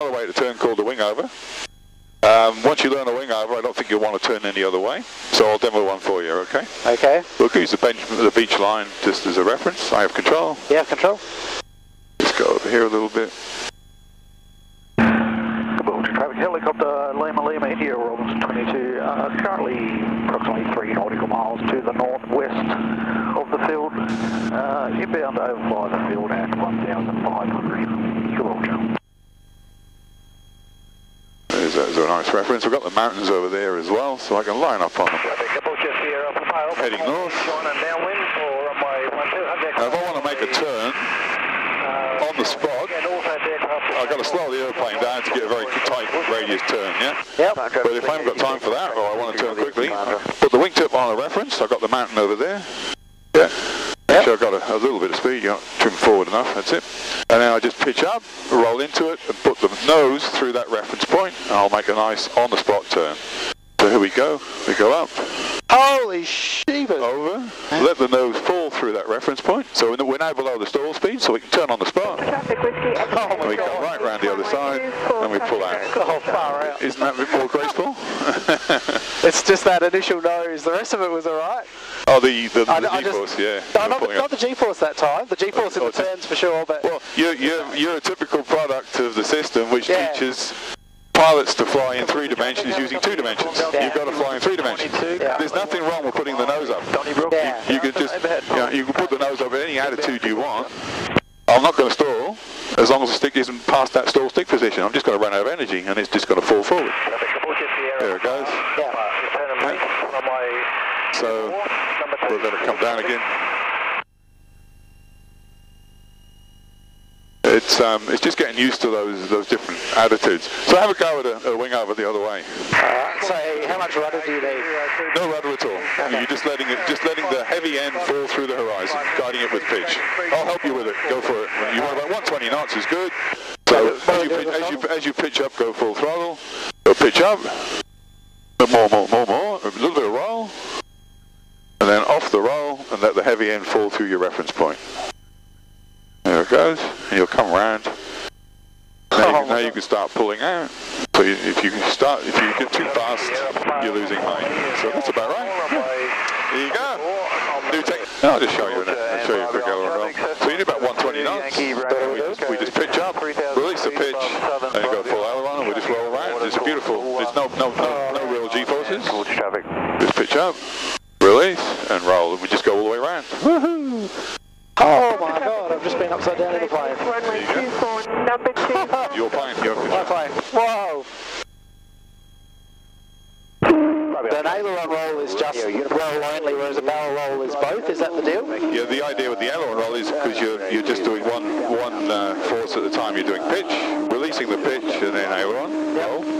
Another way to turn called the wing over. Once you learn a wing over, I don't think you'll want to turn any other way. So I'll demo one for you, okay? Okay. Look, use the beach line just as a reference. I have control. You have control. Just go over here a little bit. Cabolture traffic helicopter, Lima Lima, India, Robinson 22. Currently approximately 3 nautical miles to the northwest of the field. Inbound to overfly the field at 1,500. Cabolture. Those are a nice reference. We've got the mountains over there as well, so I can line up on them. Heading north. Now if I want to make a turn on the spot, I've got to slow the airplane down to get a very tight radius turn, yeah? Yep. But if I haven't got time for that, or I want to turn quickly, put the wingtip on a reference. I've got the mountain over there. Yeah. Actually, I've got a little bit of speed, you know, trim forward enough, that's it. And now I just pitch up, roll into it, and put the nose through that reference point, and I'll make a nice on-the-spot turn. So here we go up. Holy shiva! Over, let the nose fall through that reference point, so we're now below the stall speed, so we can turn on the spot. And we go right round the other side, and we pull out. Oh, far out. Isn't that a bit more graceful? It's just that initial nose, the rest of it was alright. Oh, the G-force, yeah. No, not the G-force that time, the G-force in the turns for sure, but... Well, you're a typical product of the system which teaches pilots to fly in 3 dimensions using 2 dimensions. Yeah. You've got to fly in 3 dimensions. Yeah. There's nothing wrong with putting the nose up. Yeah. You could just, you know, you can put the nose up at any attitude you want. I'm not going to stall, as long as the stick isn't past that stall stick position. I'm just going to run out of energy and it's just going to fall forward. There it goes. Yeah. So, we'll let it come down again. It's just getting used to those different attitudes. So have a go at a wing over the other way. So how much rudder do you need? No rudder at all. Okay. You're just letting the heavy end fall through the horizon, guiding it with pitch. I'll help you with it. Go for it. You want about 120 knots is good. So as you pitch up, go full throttle. Go pitch up. More. A little bit of roll, and then off the roll, and let the heavy end fall through your reference point. There it goes, and you'll come round. Now you can start pulling out. So if you get too fast, you're losing height. So that's about right. Yeah. There you go. New tech. No, I'll just show you in it. I'll show you quick roll. So you need about 120 knots. Then we just pitch up, release the pitch, and you go full aileron, and we just roll around. It's beautiful. There's no real G-forces. Just pitch up, release, and roll, and we just go all the way around. Woohoo! Oh my god, I've just been upside down in the plane. Your plane, your plane. My plane. Whoa! An aileron roll is just roll only, whereas a barrel roll is both, is that the deal? Yeah, the idea with the aileron roll is because you're just doing one force at a time. You're doing pitch, releasing the pitch, and then aileron roll.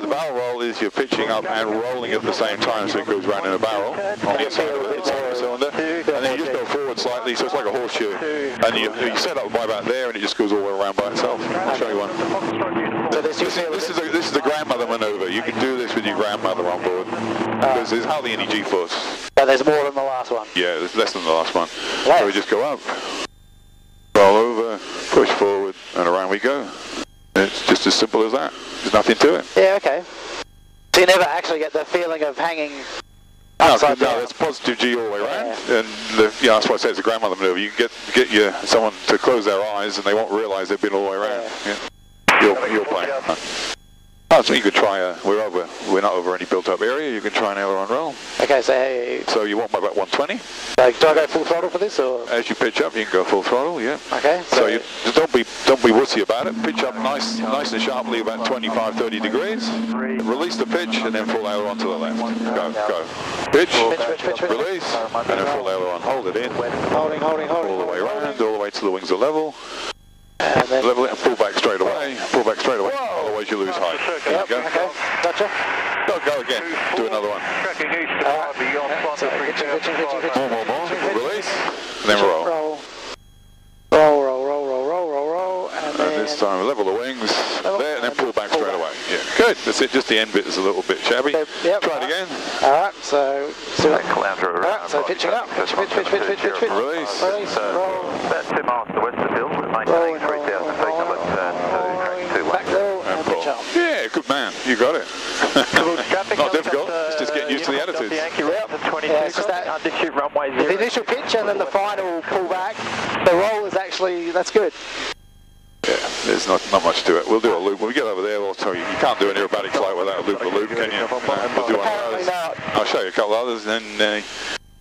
The barrel roll is you're pitching up and rolling at the same time, so it goes round in a barrel on the inside of the cylinder, and then you just go forward slightly, so it's like a horseshoe, and you set up by about there, and it just goes all the way around by itself. I'll show you one. This is the grandmother manoeuvre. You can do this with your grandmother on board, because there's hardly any G-force. But there's more than the last one. Yeah, there's less than the last one. So we just go up, roll over, push forward, and around we go. It's just as simple as that. There's nothing to it. Yeah, okay. So you never actually get the feeling of hanging upside down. No, it's positive G all the way around. Yeah. And that's why I say it's a grandmother manoeuvre. You can get someone to close their eyes and they won't realise they've been all the way around. Yeah. Yeah. You're playing. So you could try we're not over any built up area, you can try an aileron roll. Okay, so you want by about 120. So do I go full throttle for this, or? As you pitch up you can go full throttle, yeah. Okay. So you don't be wussy about it. Pitch up nice and sharply about 25, 30 degrees. Release the pitch and then full aileron to the left. Go. Pitch, release, and then full aileron. Hold it in. Holding. All the way round, all the way till the wings are level. And then level it and pull back straight away. Whoa. Otherwise you lose height. There you go. Okay. Gotcha. Go again. Do another one. More. Release. And then roll. Roll. And this time level the wings. There and then pull back straight away. Yeah. Good. That's it. Just the end bit is a little bit shabby. Yep. Try it again. Alright. So pitching up. Pitch. Release. Roll. About 2 miles to the west of the field. We're maintaining 3,000 feet. Back there. You got it. So not difficult. It's just getting used to the attitudes. The route for 22, yeah, that, runway zero. The initial pitch and then the final pullback. The roll is actually, that's good. Yeah, there's not much to it. We'll do a loop. When we get over there, we'll tell you, you can't do an aerobatic flight without a loop-the-loop, can you? We'll do one of those. I'll show you a couple others, and then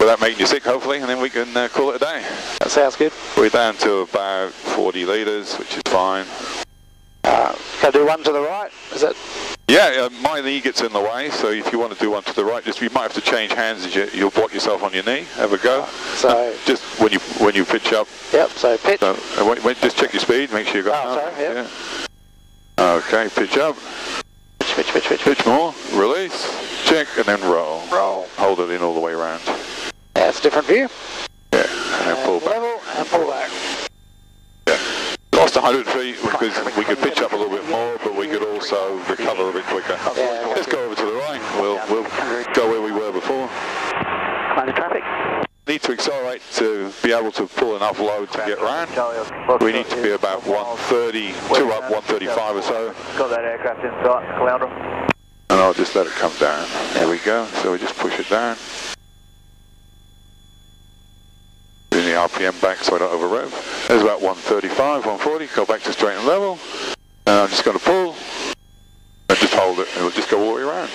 without making you sick, hopefully, and then we can call it a day. That sounds good. We're down to about 40 litres, which is fine. Can I do one to the right? Is that? Yeah, my knee gets in the way, so if you want to do one to the right, just you might have to change hands. As you'll block yourself on your knee. Have a go. So just when you pitch up. Yep. So pitch. So, just check your speed. Make sure you got. Oh, sorry. Yep. Yeah. Okay. Pitch up. Pitch more. Release. Check and then roll. Hold it in all the way around. That's a different view. Yeah. And then pull back. Level and pull back. Lost 100 feet because we could pitch up a little bit more, but we could also recover a bit quicker. Yeah, let's go over to the right. We'll go where we were before. Climb the traffic. Need to accelerate to be able to pull enough load to get round. We need to be about 130, two up, 135 or so. Got that aircraft in sight, Caloundra. And I'll just let it come down. There we go. So we just push it down. Doing the RPM back so I don't overrev. There's about 135, 140, go back to straight and level. And I'm just going to pull, and just hold it, and it'll just go all the way around.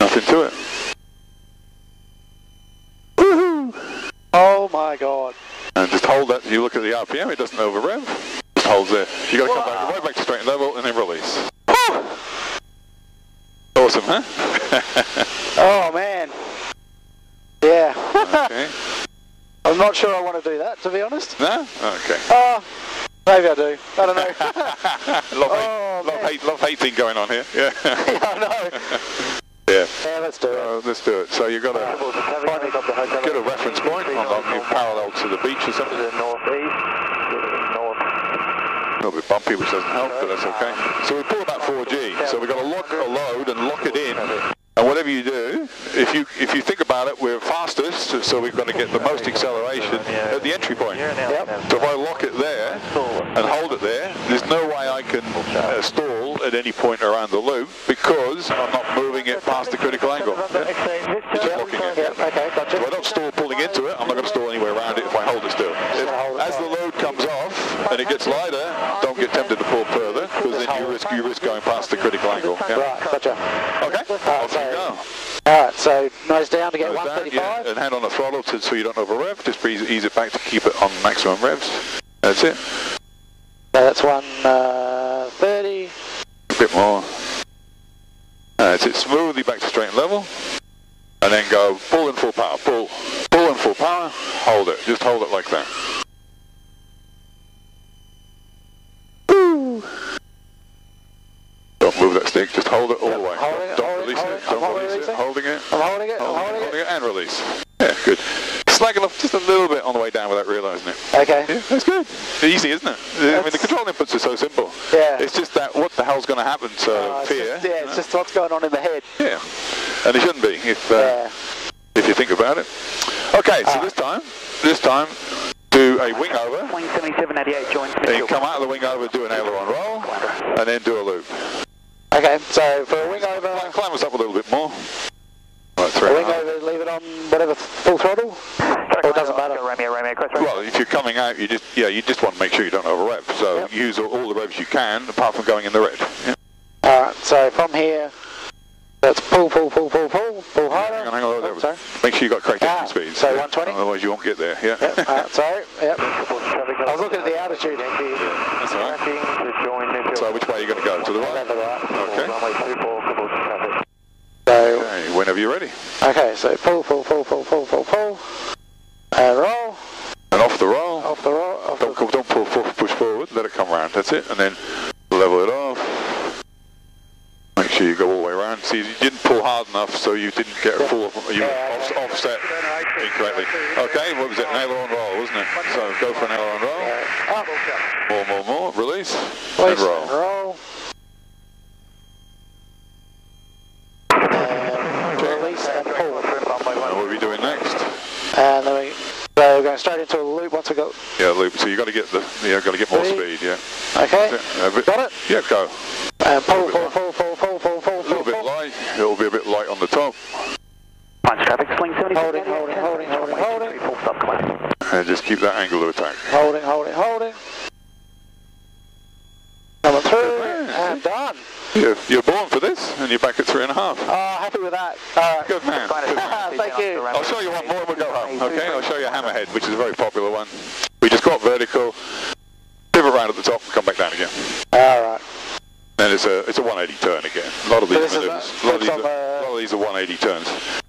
Nothing to it. Woohoo! Oh my God. And just hold that, you look at the RPM, it doesn't over rev. Just holds there. You got to come back, right back to straight and level, and then release. Oh. Awesome, huh? Oh man. Yeah. Okay. I'm not sure I want to do that, to be honest. No? Okay. Maybe I do. I don't know. love hate thing going on here. Yeah. Yeah, I know. Yeah. Yeah, let's do it. Let's do it. So you've got to get a reference point on parallel to the beach or something. To the northeast. A little bit bumpy, which doesn't help, but that's okay. So we pull about 4G. So we've got to lock a load and lock it in. And whatever you do, if you think about it, we're fastest, so we've got to get the most acceleration at the entry point. Yep. So if I lock it there and hold it there, there's no way I can stall at any point around the loop because I'm not moving it past the critical angle. Yeah? Just locking it. If I don't stall pulling into it, I'm not going to stall anywhere around it if I hold it still. As the load comes off and it gets lighter, don't get tempted to pull further because then you risk going past the critical angle. Yeah? Right, gotcha. Okay. Alright, so nose down to get 135. Yeah, and hand on the throttle so you don't over rev, just ease it back to keep it on maximum revs. That's it. So that's 130. A bit more. That's it, smoothly back to straight and level. And then go pull in full power, pull in full power, hold it, just hold it like that. Woo! Don't move that stick, just hold it all the way. Holding it and release. Yeah, good. Slacking off just a little bit on the way down without realising it. Okay. Yeah, that's good. Easy, isn't it? I mean, the control inputs are so simple. Yeah. It's just that what the hell's going to happen to fear. Just, yeah, it's just what's going on in the head. Yeah. And it shouldn't be if you think about it. Okay, so this time, do a wing over. Wing 7788 joins. Then you come out of the wing over, do an aileron roll, and then do a loop. Okay, so for a wing over... Climb us up a little bit more. Wing over, leave it on whatever, full throttle? Or it doesn't matter? Well, if you're coming out, you just want to make sure you don't over-rev. So use all the revs you can, apart from going in the red. Yep. Alright, so from here, that's pull harder. Hang on, sorry. Make sure you got correct entry speed. So 120? Otherwise you won't get there, yeah. Yep. Alright, sorry, yep. I was looking at the altitude. Yeah, that's alright. So which way are you going to go? To the right? To the right. Okay. Okay, whenever you're ready. Okay, so pull. And roll. And off the roll. Don't push forward, let it come round, that's it. And then level it off. Make sure you go all the way around. See, you didn't pull hard enough, so you didn't get a full, offset incorrectly. Okay, what was it? An aileron roll, wasn't it? So go for an aileron roll. Up. More, release. And roll. And then we're going straight into a loop once we got... Yeah, loop. So you got to get more speed. Yeah. Okay. Got it. Yeah, go. And pull. A little bit it'll be a bit light on the top. Punch traffic, sling 70. Holding. Full stop, come on. And just keep that angle of attack. Holding. Coming through, and done. You're born for this, and you're back at 3.5. Oh, happy with that. All right. Good man. Thank you. I'll show you one more and we'll go home, okay? I'll show you Hammerhead, which is a very popular one. We just got vertical, pivot round at the top, and come back down again. All right. And it's a 180 turn again. A lot of these manoeuvres, a lot of these are 180 turns.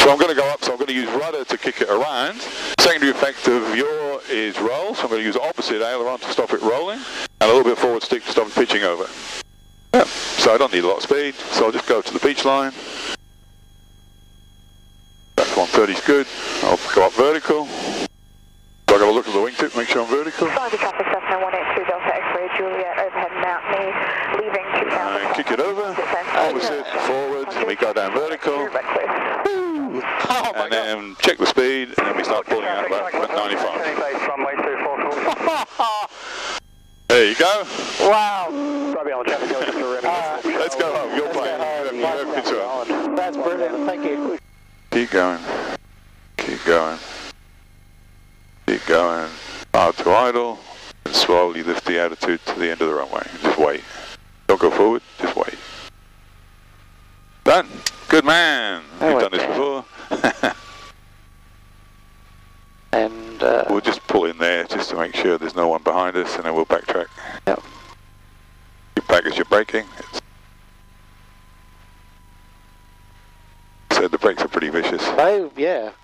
So I'm going to go up, so I'm going to use rudder to kick it around. Secondary effect of yaw is roll, so I'm going to use opposite aileron to stop it rolling, and a little bit forward stick to stop it pitching over. Yeah. So I don't need a lot of speed, so I'll just go to the beach line. That's 130's good. I'll go up vertical. So I've got to look at the wingtip, make sure I'm vertical. Kick it over, opposite, forward, and we go down vertical, and then check the speed, and then we start pulling out left at 95. There you go. Wow. Let's go home, you're playing. That's brilliant, thank you. Keep going. Hard to idle, and slowly lift the attitude to the end of the runway, just wait. Don't go forward, just wait. Done. Good man. We've done this before. And we'll just pull in there just to make sure there's no one behind us, and then we'll backtrack. Yep. Keep back as you're braking. So the brakes are pretty vicious. Oh yeah.